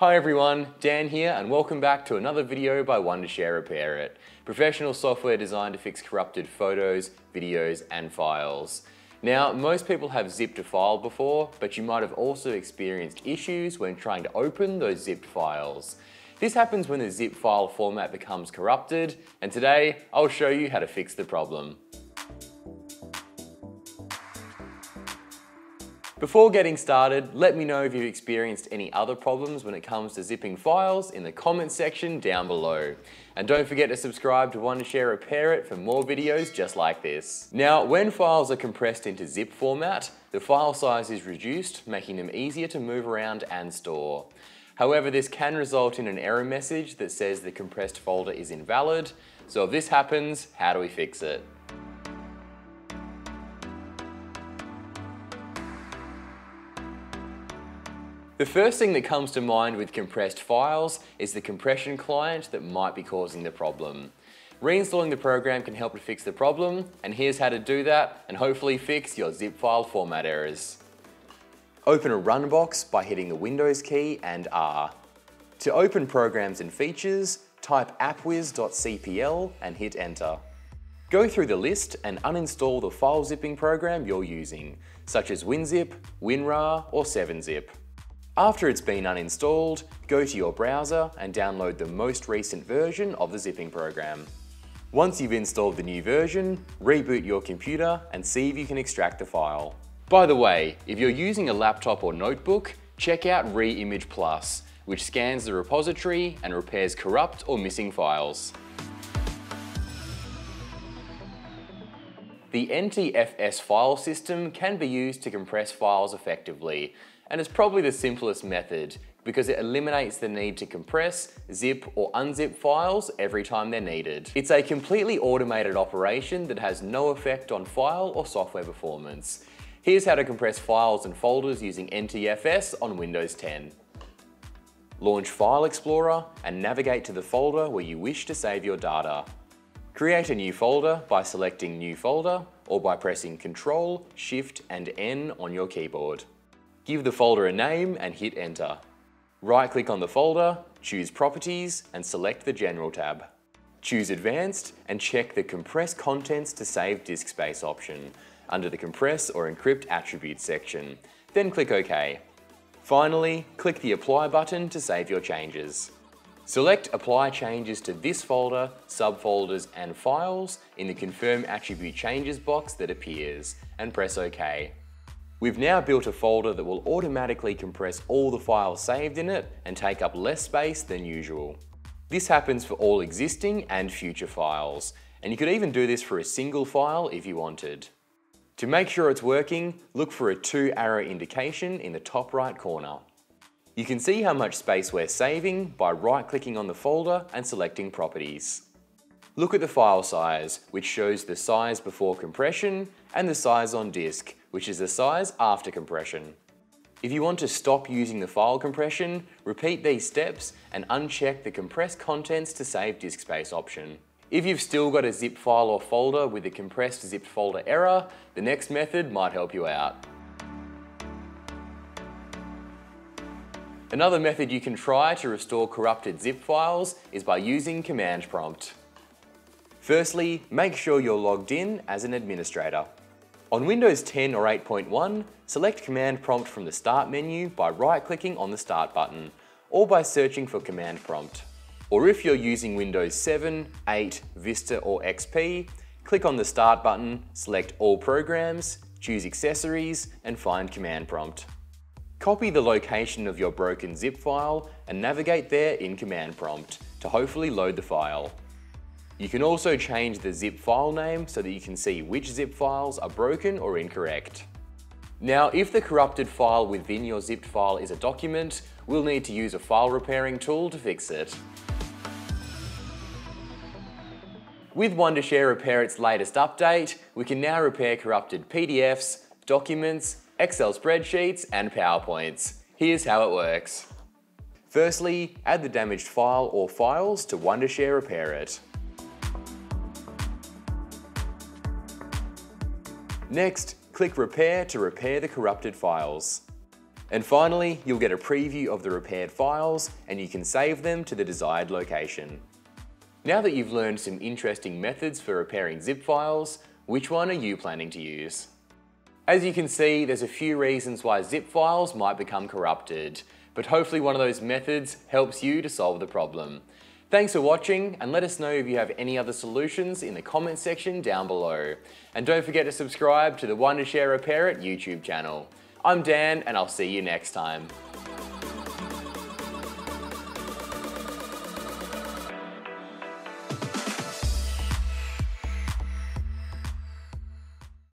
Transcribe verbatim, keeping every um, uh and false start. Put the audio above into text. Hi everyone, Dan here and welcome back to another video by Wondershare Repairit, professional software designed to fix corrupted photos, videos and files. Now, most people have zipped a file before, but you might have also experienced issues when trying to open those zipped files. This happens when the zip file format becomes corrupted, and today I'll show you how to fix the problem. Before getting started, let me know if you've experienced any other problems when it comes to zipping files in the comments section down below. And don't forget to subscribe to Wondershare Repairit for more videos just like this. Now, when files are compressed into zip format, the file size is reduced, making them easier to move around and store. However, this can result in an error message that says the compressed folder is invalid. So if this happens, how do we fix it? The first thing that comes to mind with compressed files is the compression client that might be causing the problem. Reinstalling the program can help to fix the problem, and here's how to do that and hopefully fix your zip file format errors. Open a run box by hitting the Windows key and R. To open programs and features, type appwiz dot c p l and hit enter. Go through the list and uninstall the file zipping program you're using, such as WinZip, WinRAR or seven zip. After it's been uninstalled, go to your browser and download the most recent version of the zipping program. Once you've installed the new version, reboot your computer and see if you can extract the file. By the way, if you're using a laptop or notebook, check out Reimage Plus, which scans the repository and repairs corrupt or missing files. The N T F S file system can be used to compress files effectively, and it's probably the simplest method because it eliminates the need to compress, zip or unzip files every time they're needed. It's a completely automated operation that has no effect on file or software performance. Here's how to compress files and folders using N T F S on Windows ten. Launch File Explorer and navigate to the folder where you wish to save your data. Create a new folder by selecting New Folder or by pressing Control, Shift and N on your keyboard. Give the folder a name and hit enter. Right-click on the folder, choose Properties and select the General tab. Choose Advanced and check the Compress Contents to Save Disk Space option under the Compress or Encrypt Attributes section. Then click OK. Finally, click the Apply button to save your changes. Select Apply Changes to this folder, subfolders and files in the Confirm Attribute Changes box that appears and press OK. We've now built a folder that will automatically compress all the files saved in it and take up less space than usual. This happens for all existing and future files, and you could even do this for a single file if you wanted. To make sure it's working, look for a two arrow indication in the top right corner. You can see how much space we're saving by right-clicking on the folder and selecting Properties. Look at the file size, which shows the size before compression, and the size on disk, which is the size after compression. If you want to stop using the file compression, repeat these steps and uncheck the Compress Contents to Save Disk Space option. If you've still got a zip file or folder with a compressed zipped folder error, the next method might help you out. Another method you can try to restore corrupted zip files is by using Command Prompt. Firstly, make sure you're logged in as an administrator. On Windows ten or eight point one, select Command Prompt from the Start menu by right-clicking on the Start button, or by searching for Command Prompt. Or if you're using Windows seven, eight, Vista or X P, click on the Start button, select All Programs, choose Accessories, and find Command Prompt. Copy the location of your broken zip file and navigate there in Command Prompt to hopefully load the file. You can also change the zip file name so that you can see which zip files are broken or incorrect. Now, if the corrupted file within your zipped file is a document, we'll need to use a file repairing tool to fix it. With Wondershare Repairit's latest update, we can now repair corrupted P D Fs, documents, Excel spreadsheets, and PowerPoints. Here's how it works. Firstly, add the damaged file or files to Wondershare Repairit. Next, click Repair to repair the corrupted files. And finally, you'll get a preview of the repaired files and you can save them to the desired location. Now that you've learned some interesting methods for repairing zip files, which one are you planning to use? As you can see, there's a few reasons why zip files might become corrupted, but hopefully one of those methods helps you to solve the problem. Thanks for watching, and let us know if you have any other solutions in the comments section down below. And don't forget to subscribe to the Wondershare Repairit YouTube channel. I'm Dan, and I'll see you next time.